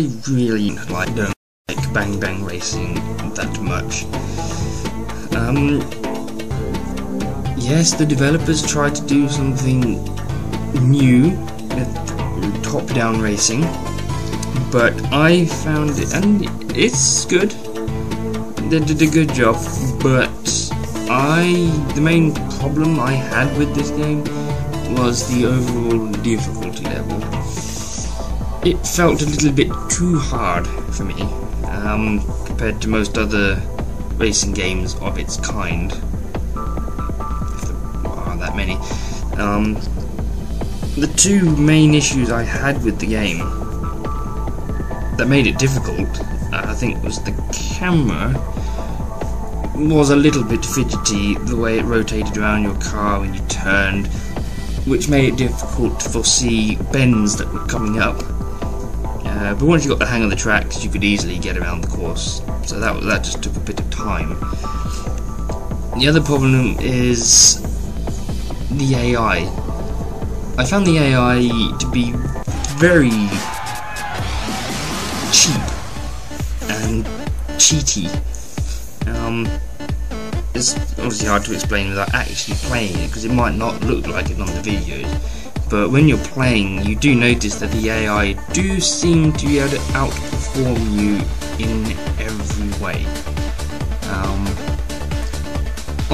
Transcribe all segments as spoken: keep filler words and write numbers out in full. I really like don't like Bang Bang Racing that much. Um, yes, the developers tried to do something new, top-down racing, but I found it, and it's good. They did a good job, but I the main problem I had with this game was the overall difficulty level. It felt a little bit too hard for me um, compared to most other racing games of its kind, if there are that many. Um, the two main issues I had with the game that made it difficult, uh, I think, was the camera was a little bit fidgety, the way it rotated around your car when you turned, which made it difficult to foresee bends that were coming up. Uh, but once you got the hang of the tracks, you could easily get around the course, so that that just took a bit of time. The other problem is the A I. I found the A I to be very cheap and cheaty. Um, It's obviously hard to explain without actually playing it, because it might not look like it on the videos, but when you're playing you do notice that the A I do seem to be able to outperform you in every way. Um,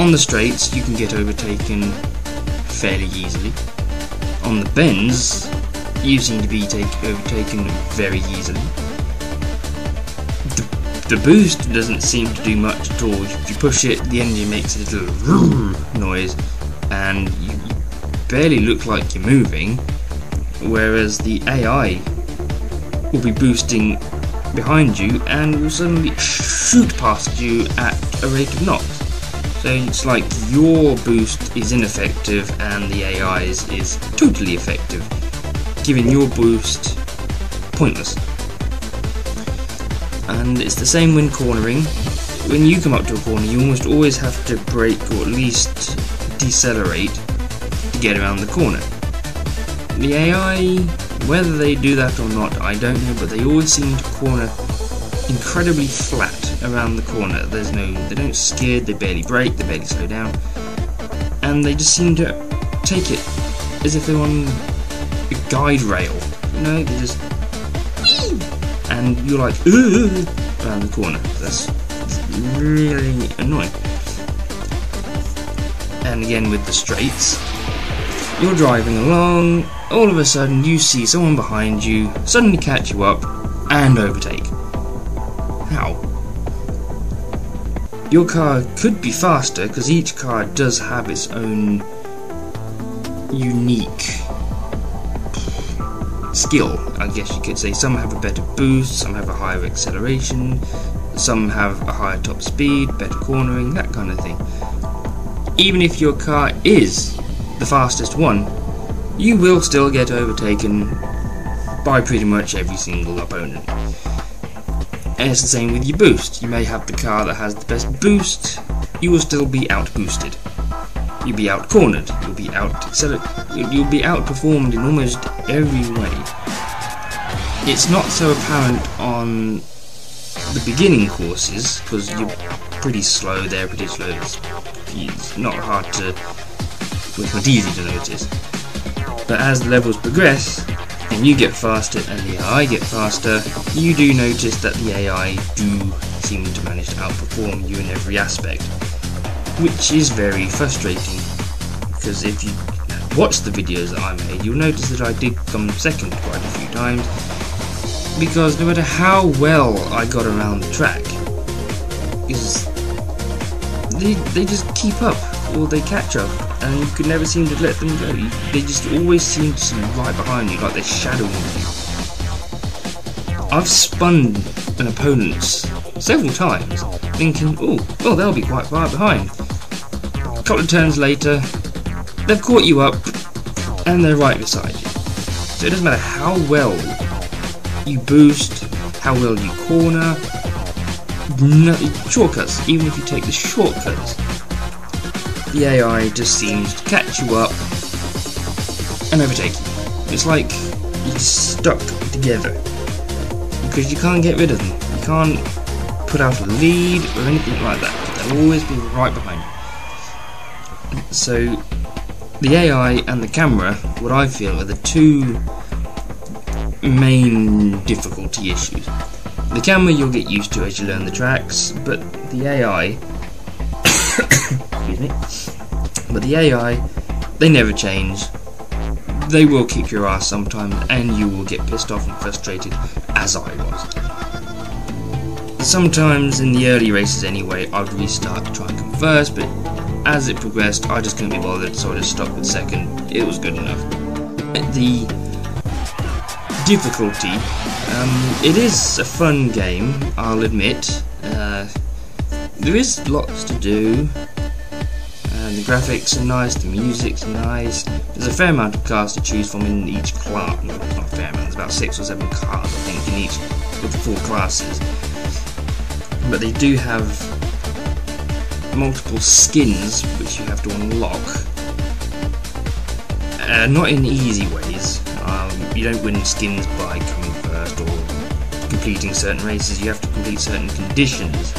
on the straights you can get overtaken fairly easily. On the bends you seem to be take overtaken very easily. The boost doesn't seem to do much at all. If you push it, the engine makes a little noise and you barely look like you're moving, whereas the A I will be boosting behind you and will suddenly shoot past you at a rate of knots. So it's like your boost is ineffective and the A I's is totally effective, giving your boost pointless. And it's the same when cornering. When you come up to a corner you almost always have to brake or at least decelerate to get around the corner. The A I, whether they do that or not I don't know, but they always seem to corner incredibly flat around the corner. There's no, they don't skid, they barely brake, they barely slow down, and they just seem to take it as if they were on a guide rail, you know, they just and you're like, ooh, around the corner. That's really annoying. And again with the straights, you're driving along, all of a sudden you see someone behind you, suddenly catch you up, and overtake. How? Your car could be faster, because each car does have its own unique skill, I guess you could say. Some have a better boost, some have a higher acceleration, some have a higher top speed, better cornering, that kind of thing. Even if your car is the fastest one, you will still get overtaken by pretty much every single opponent. And it's the same with your boost. You may have the car that has the best boost, you will still be out-boosted. You'll be out-cornered, you'll be out-accelerated, you'll be outperformed in almost every way. It's not so apparent on the beginning courses, because you're pretty slow there, pretty slow. It's, it's not hard to, well, it's easy to notice. But as the levels progress, and you get faster and the A I get faster, you do notice that the A I do seem to manage to outperform you in every aspect, which is very frustrating, because if you watch the videos that I made you'll notice that I did come second quite a few times, because no matter how well I got around the track, is they, they just keep up or they catch up and you could never seem to let them go. They just always seem to be right behind you, like they're shadowing you. I've spun an opponent's several times thinking, oh well, they'll be quite far behind. A couple of turns later they've caught you up and they're right beside you. So it doesn't matter how well you boost, how well you corner, no, shortcuts, even if you take the shortcuts, the A I just seems to catch you up and overtake you. It's like you're just stuck together. You because you can't get rid of them. You can't put out a lead or anything like that. They'll always be right behind you. So the A I and the camera, what I feel, are the two main difficulty issues. The camera you'll get used to as you learn the tracks, but the A I excuse me, but the A I, they never change. They will kick your ass sometimes, and you will get pissed off and frustrated, as I was. Sometimes, in the early races anyway, I'd restart to try and come first, but as it progressed, I just couldn't be bothered, so I just stopped with second. It was good enough. The difficulty, um, it is a fun game, I'll admit. Uh, there is lots to do. The graphics are nice, the music's nice, there's a fair amount of cars to choose from in each class, no, not a fair amount, there's about six or seven cars I think in each of the four classes, but they do have multiple skins which you have to unlock, uh, not in easy ways. Um, you don't win skins by coming first or completing certain races, you have to complete certain conditions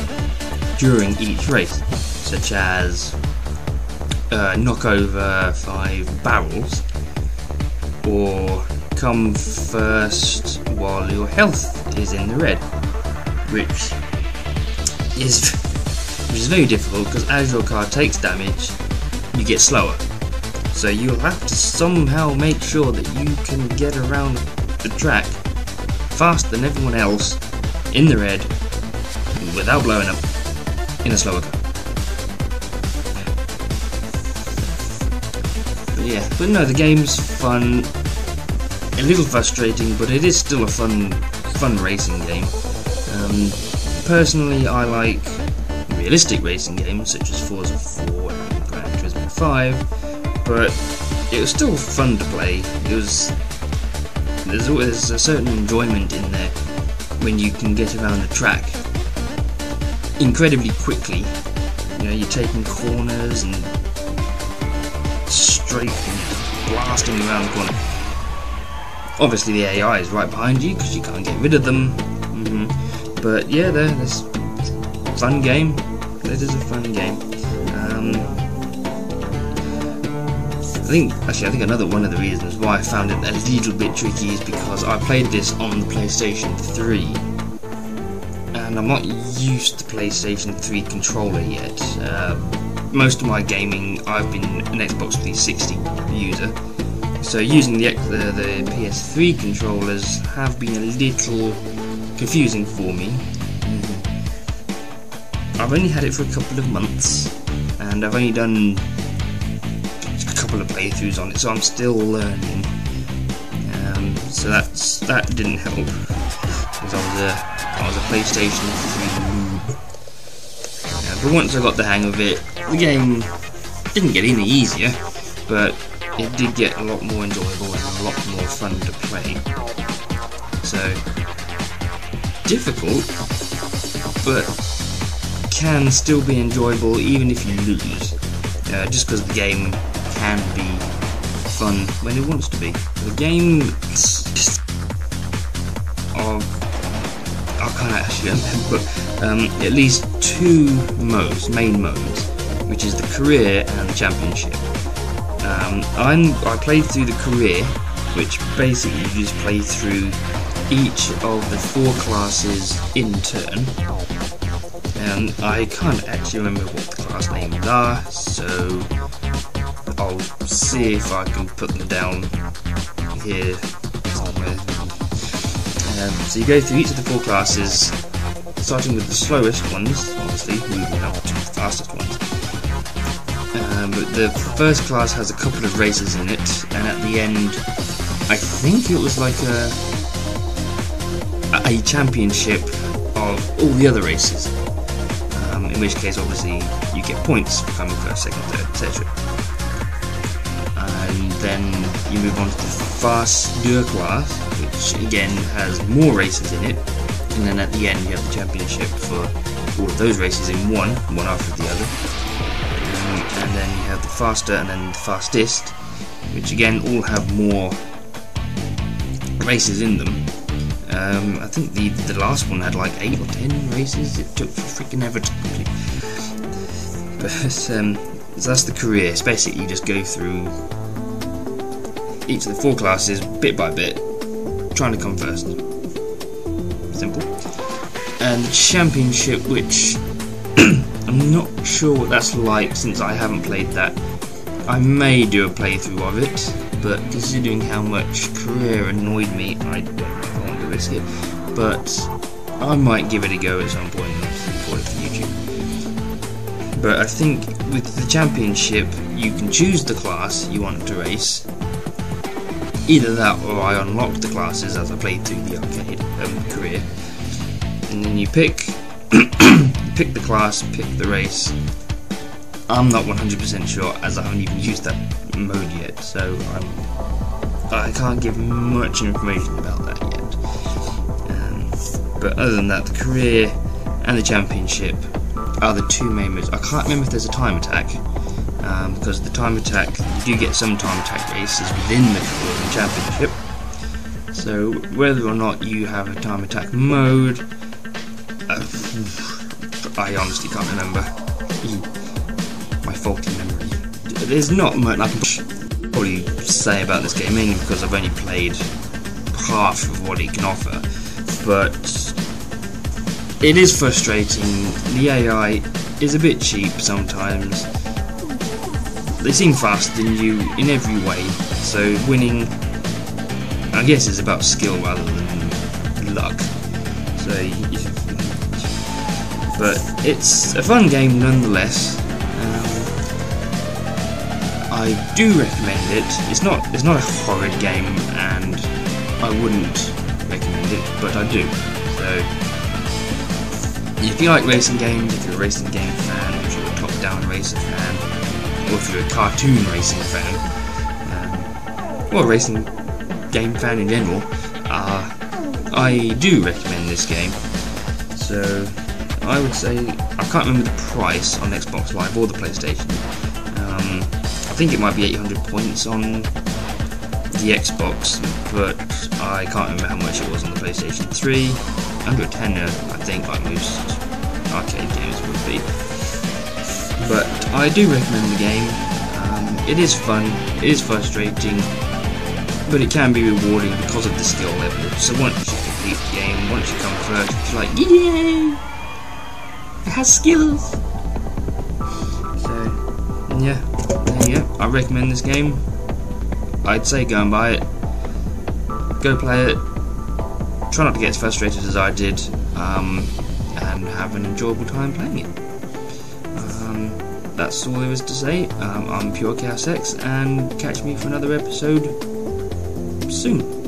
during each race, such as Uh, knock over five barrels, or come first while your health is in the red, which is which is very difficult because as your car takes damage, you get slower. So you'll have to somehow make sure that you can get around the track faster than everyone else in the red without blowing up in a slower car. Yeah, but no, the game's fun, a little frustrating, but it is still a fun fun racing game. Um, personally, I like realistic racing games such as Forza four and Gran Turismo five, but it was still fun to play. It was there's always a certain enjoyment in there when you can get around a track incredibly quickly. You know, you're taking corners and straight and blasting around the corner. Obviously the A I is right behind you because you can't get rid of them. Mm-hmm. But yeah, that's a fun game. It is a fun game. Um, I think actually I think another one of the reasons why I found it a little bit tricky is because I played this on the PlayStation three, and I'm not used to the PlayStation three controller yet. Uh, Most of my gaming, I've been an Xbox three sixty user, so using the, the, the P S three controllers have been a little confusing for me. Mm-hmm. I've only had it for a couple of months, and I've only done a couple of playthroughs on it, so I'm still learning. Um, so that's that didn't help, because I was a I was a PlayStation three. Uh, but once I got the hang of it, the game didn't get any easier, but it did get a lot more enjoyable and a lot more fun to play. So, difficult, but can still be enjoyable even if you lose, uh, just because the game can be fun when it wants to be. The games are, I can't actually remember, um, at least two modes, main modes, which is the career and the championship. Um, I'm, I played through the career, which basically you just play through each of the four classes in turn. And I can't actually remember what the class names are, so I'll see if I can put them down here somewhere. Um, so you go through each of the four classes, starting with the slowest ones, obviously, moving up to the fastest ones. Um, but the first class has a couple of races in it, and at the end, I think it was like a a championship of all the other races. Um, in which case, obviously, you get points for coming first, second, third, et cetera. And then you move on to the faster class, which again has more races in it, and then at the end you have the championship for all of those races in one, one after the other. And then you have the faster and then the fastest, which again all have more races in them, Um, I think the, the last one had like eight or ten races, it took freaking ever to complete. But um, so that's the career. It's basically you just go through each of the four classes bit by bit, trying to come first. Simple. And the championship, which I'm not sure what that's like since I haven't played that. I may do a playthrough of it, but considering how much career annoyed me, I don't know if I want to risk it. But I might give it a go at some point and record it for YouTube. But I think with the championship, you can choose the class you want to race. Either that, or I unlocked the classes as I played through the arcade um, career. And then you pick, you pick the class, pick the race. I'm not one hundred percent sure, as I haven't even used that mode yet, so I'm, I can't give much information about that yet. Um, but other than that, the career and the championship are the two main modes. I can't remember if there's a time attack, um, because the time attack, you do get some time attack races within the career and championship. So whether or not you have a time attack mode, uh, I honestly can't remember. My faulty memory. There's not much I can probably say about this game, mainly because I've only played half of what it can offer, but it is frustrating. The A I is a bit cheap sometimes. They seem faster than you in every way, so winning, I guess, is about skill rather than luck. So, yeah. But it's a fun game nonetheless. I do recommend it. It's not it's not a horrid game, and I wouldn't recommend it, but I do. So if you like racing games, if you're a racing game fan, if you're a top-down racer fan, or if you're a cartoon racing fan, um, or a racing game fan in general, uh, I do recommend this game. So I would say, I can't remember the price on Xbox Live or the PlayStation. Um, I think it might be eight hundred points on the Xbox, but I can't remember how much it was on the PlayStation three. Under a tenner, I think, like most arcade games would be. But I do recommend the game. Um, it is fun, it is frustrating, but it can be rewarding because of the skill level. So once you complete the game, once you come first, it's like, yay! It has skills! So, yeah. Yeah, I recommend this game. I'd say go and buy it, go play it, try not to get as frustrated as I did, um, and have an enjoyable time playing it. Um, that's all there is to say. um, I'm PureChaosX, and catch me for another episode soon.